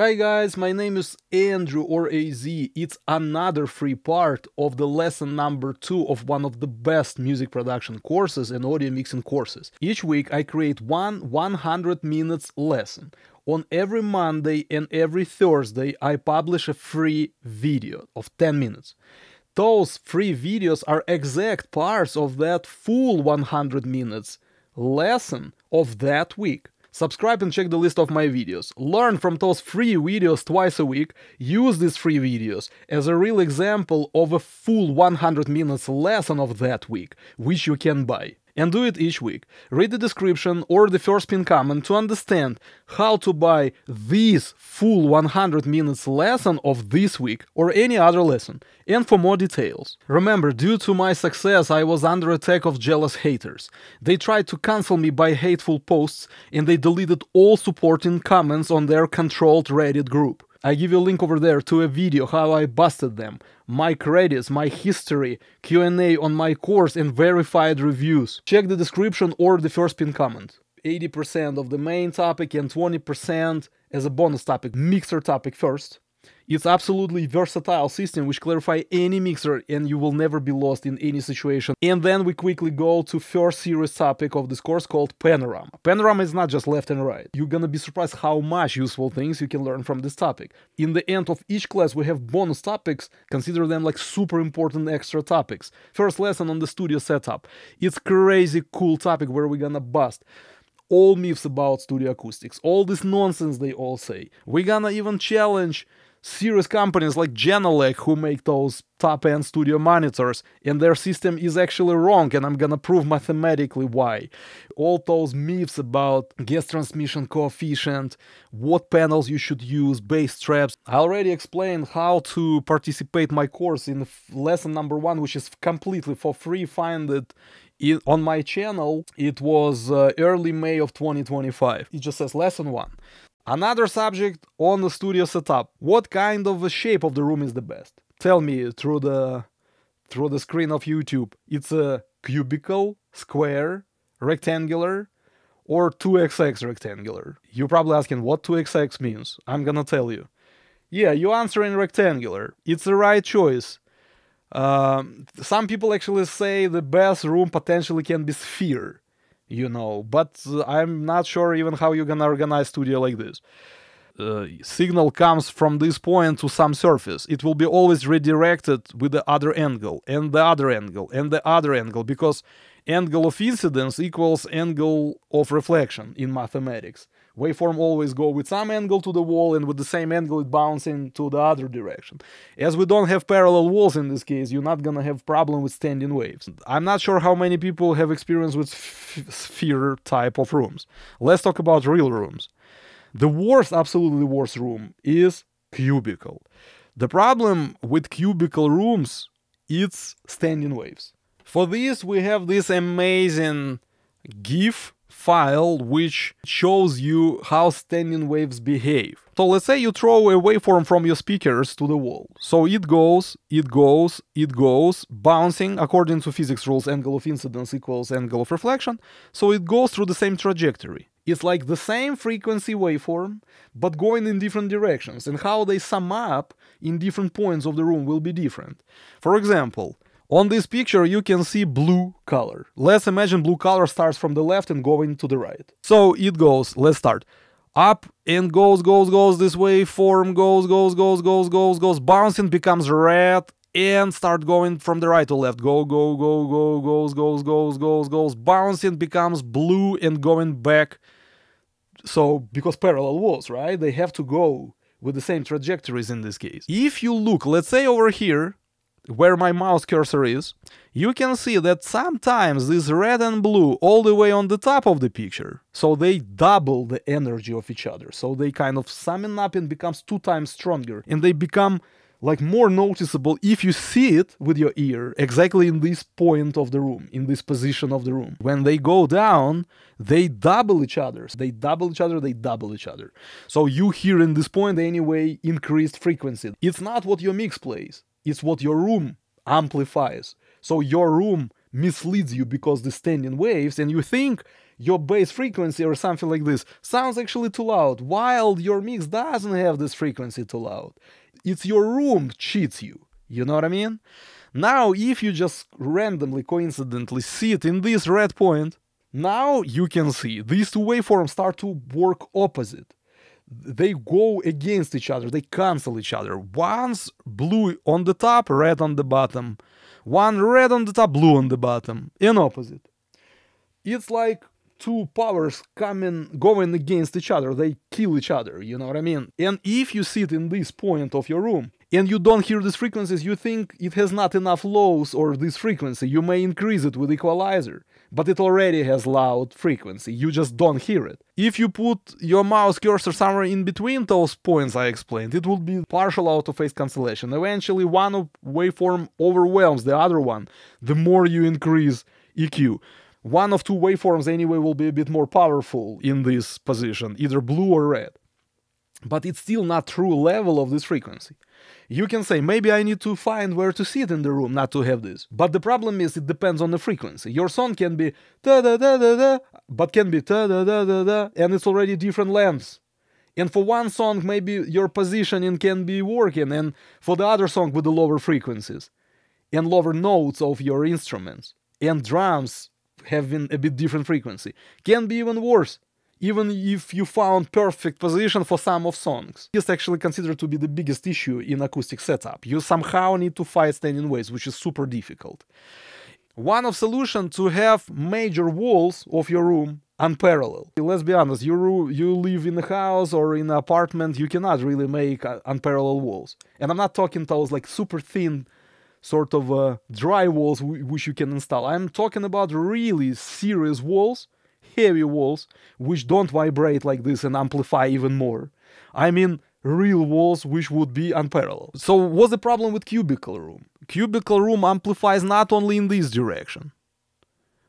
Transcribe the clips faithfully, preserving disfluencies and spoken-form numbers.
Hi guys, my name is Andrew or A Z. It's another free part of the lesson number two of one of the best music production courses and audio mixing courses. Each week I create one one hundred minutes lesson. On every Monday and every Thursday I publish a free video of ten minutes. Those free videos are exact parts of that full one hundred minutes lesson of that week. Subscribe and check the list of my videos. Learn from those free videos twice a week. Use these free videos as a real example of a full one hundred minutes lesson of that week, which you can buy. And do it each week. Read the description or the first pinned comment to understand how to buy this full one hundred minutes lesson of this week or any other lesson, and for more details. Remember, due to my success, I was under attack of jealous haters. They tried to cancel me by hateful posts, and they deleted all supporting comments on their controlled Reddit group. I give you a link over there to a video how I busted them, my credits, my history, Q and A on my course and verified reviews. Check the description or the first pinned comment. eighty percent of the main topic and twenty percent as a bonus topic, mixer topic first. It's absolutely versatile system which clarify any mixer and you will never be lost in any situation. And then we quickly go to first serious topic of this course called Panorama. Panorama is not just left and right. You're gonna be surprised how much useful things you can learn from this topic. In the end of each class we have bonus topics, consider them like super important extra topics. First lesson on the studio setup. It's crazy cool topic where we're gonna bust all myths about studio acoustics, all this nonsense they all say. We're gonna even challenge serious companies like Genelec, who make those top-end studio monitors, and their system is actually wrong, and I'm gonna prove mathematically why. All those myths about gas transmission coefficient, what panels you should use, bass traps. I already explained how to participate in my course in lesson number one, which is completely for free. Find it in, on my channel. It was uh, early May of twenty twenty-five. It just says lesson one. Another subject on the studio setup. What kind of a shape of the room is the best? Tell me through the through the screen of YouTube. It's a cubicle, square, rectangular, or two X X rectangular. You're probably asking what two X X means. I'm gonna tell you. Yeah, you answer in rectangular. It's the right choice. Um, some people actually say the best room potentially can be sphere. You know, but uh, I'm not sure even how you're gonna organize studio like this. Uh, signal comes from this point to some surface. It will be always redirected with the other angle, and the other angle, and the other angle, because angle of incidence equals angle of reflection in mathematics. Waveform always go with some angle to the wall, and with the same angle it bouncing to the other direction. As we don't have parallel walls in this case, you're not gonna have problem with standing waves. I'm not sure how many people have experience with sphere type of rooms. Let's talk about real rooms. The worst, absolutely worst room is cubicle. The problem with cubicle rooms, it's standing waves. For this, we have this amazing GIF file which shows you how standing waves behave. So let's say you throw a waveform from your speakers to the wall. So it goes, it goes, it goes, bouncing according to physics rules, angle of incidence equals angle of reflection. So it goes through the same trajectory. It's like the same frequency waveform, but going in different directions, and how they sum up in different points of the room will be different. For example, on this picture you can see blue color. Let's imagine blue color starts from the left and going to the right. So it goes, let's start, up and goes, goes, goes, this waveform goes, goes, goes, goes, goes, goes, bouncing, becomes red, and start going from the right to left, go, go, go, go, goes, goes, goes, goes, goes, bouncing, becomes blue, and going back. So, because parallel walls, right? They have to go with the same trajectories in this case. If you look, let's say over here, where my mouse cursor is, you can see that sometimes this red and blue all the way on the top of the picture. So they double the energy of each other. So they kind of summon up and becomes two times stronger. And they become like more noticeable if you see it with your ear exactly in this point of the room, in this position of the room. When they go down, they double each other. They double each other, they double each other. So you hear in this point anyway increased frequency. It's not what your mix plays. It's what your room amplifies. So your room misleads you because the standing waves, and you think your bass frequency or something like this sounds actually too loud, while your mix doesn't have this frequency too loud. It's your room cheats you, you know what I mean? Now, if you just randomly, coincidentally sit in this red point, now you can see these two waveforms start to work opposite. They go against each other, they cancel each other. One's blue on the top, red on the bottom. One red on the top, blue on the bottom, and opposite. It's like two powers coming, going against each other, they kill each other, you know what I mean? And if you sit in this point of your room, and you don't hear these frequencies, you think it has not enough lows or this frequency, you may increase it with equalizer, but it already has loud frequency, you just don't hear it. If you put your mouse cursor somewhere in between those points I explained, it would be partial out-of-phase cancellation. Eventually one waveform overwhelms the other one, the more you increase E Q. One of two waveforms anyway will be a bit more powerful in this position, either blue or red. But it's still not true level of this frequency. You can say, maybe I need to find where to sit in the room not to have this. But the problem is it depends on the frequency. Your song can be ta-da-da-da-da, but can be ta-da-da-da-da, and it's already different lengths. And for one song, maybe your positioning can be working, and for the other song with the lower frequencies and lower notes of your instruments and drums having a bit different frequency, can be even worse. Even if you found perfect position for some of songs. It's actually considered to be the biggest issue in acoustic setup. You somehow need to fight standing waves, which is super difficult. One of solutions to have major walls of your room unparalleled. Let's be honest, you, you live in a house or in an apartment, you cannot really make unparalleled walls. And I'm not talking those like super thin sort of uh, dry walls which you can install. I'm talking about really serious walls, heavy walls, which don't vibrate like this and amplify even more. I mean, real walls which would be unparalleled. So what's the problem with cubicle room? Cubicle room amplifies not only in this direction,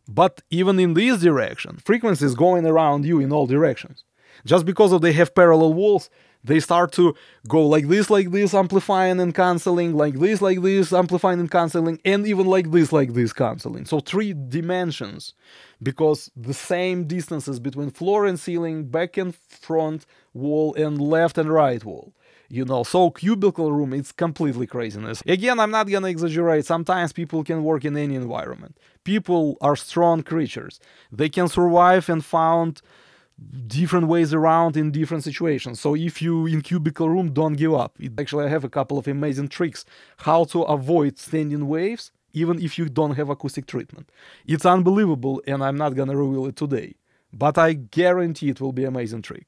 but even in this direction. Frequencies going around you in all directions. Just because of they have parallel walls, they start to go like this, like this, amplifying and cancelling, like this, like this, amplifying and cancelling, and even like this, like this, cancelling. So three dimensions, because the same distances between floor and ceiling, back and front wall, and left and right wall. You know, so cubicle room, it's completely craziness. Again, I'm not gonna exaggerate, sometimes people can work in any environment. People are strong creatures. They can survive and found different ways around in different situations. So if you in cubicle room, don't give up. It, actually, I have a couple of amazing tricks how to avoid standing waves even if you don't have acoustic treatment. It's unbelievable and I'm not gonna reveal it today, but I guarantee it will be an amazing trick.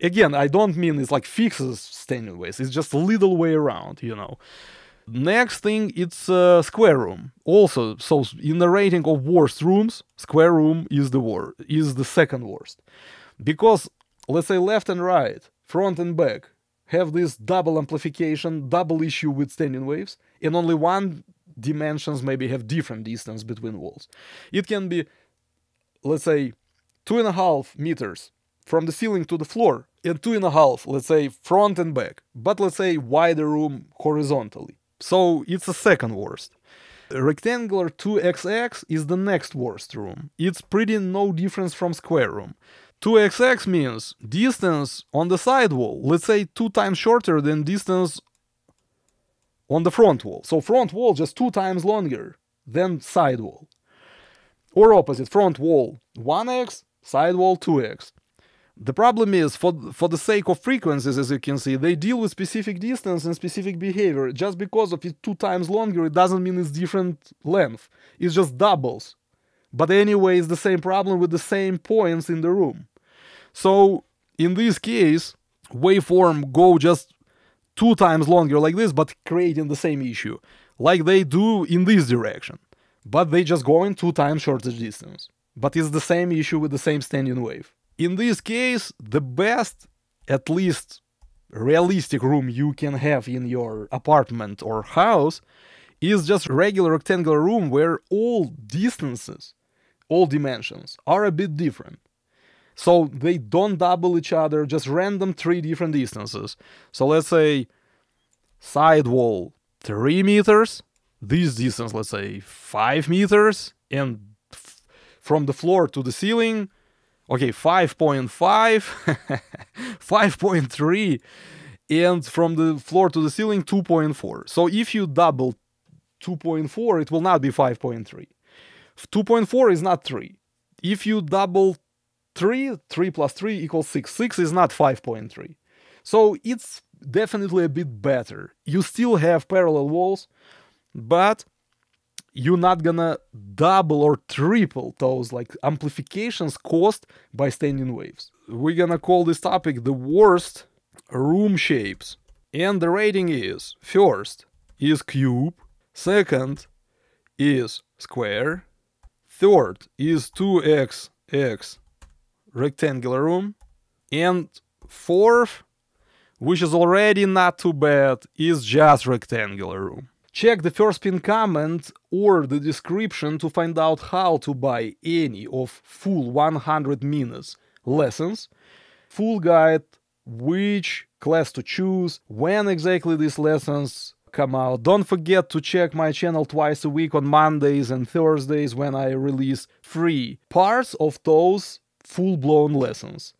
Again, I don't mean it's like fixes standing waves, it's just a little way around, you know. Next thing, it's uh, square room. Also, so in the rating of worst rooms, square room is the wor is the second worst. Because, let's say, left and right, front and back, have this double amplification, double issue with standing waves, and only one dimensions maybe have different distance between walls. It can be, let's say, two and a half meters from the ceiling to the floor, and two and a half, let's say, front and back, but let's say wider room horizontally. So it's the second worst. Rectangular two X X is the next worst room. It's pretty no difference from square room. two X X means distance on the side wall, let's say two times shorter than distance on the front wall. So front wall just two times longer than side wall. Or opposite, front wall one X, side wall two X. The problem is, for, for the sake of frequencies, as you can see, they deal with specific distance and specific behavior. Just because of it two times longer, it doesn't mean it's different length. It's just doubles. But anyway, it's the same problem with the same points in the room. So, in this case, waveform go just two times longer like this, but creating the same issue. Like they do in this direction. But they just go in two times shorter distance. But it's the same issue with the same standing wave. In this case, the best, at least realistic room you can have in your apartment or house is just regular rectangular room where all distances, all dimensions are a bit different. So they don't double each other, just random three different distances. So let's say side wall three meters, this distance let's say five meters, and from the floor to the ceiling Okay, five point five, five point three, and from the floor to the ceiling, two point four. So if you double two point four, it will not be five point three. two point four is not three. If you double three, three plus three equals six. six is not five point three. So it's definitely a bit better. You still have parallel walls, but you're not gonna double or triple those like amplifications caused by standing waves. We're gonna call this topic the worst room shapes. And the rating is, first is cube, second is square, third is two by x rectangular room, and fourth, which is already not too bad, is just rectangular room. Check the first pinned comment or the description to find out how to buy any of full one hundred minutes lessons, full guide, which class to choose, when exactly these lessons come out. Don't forget to check my channel twice a week on Mondays and Thursdays when I release free parts of those full-blown lessons.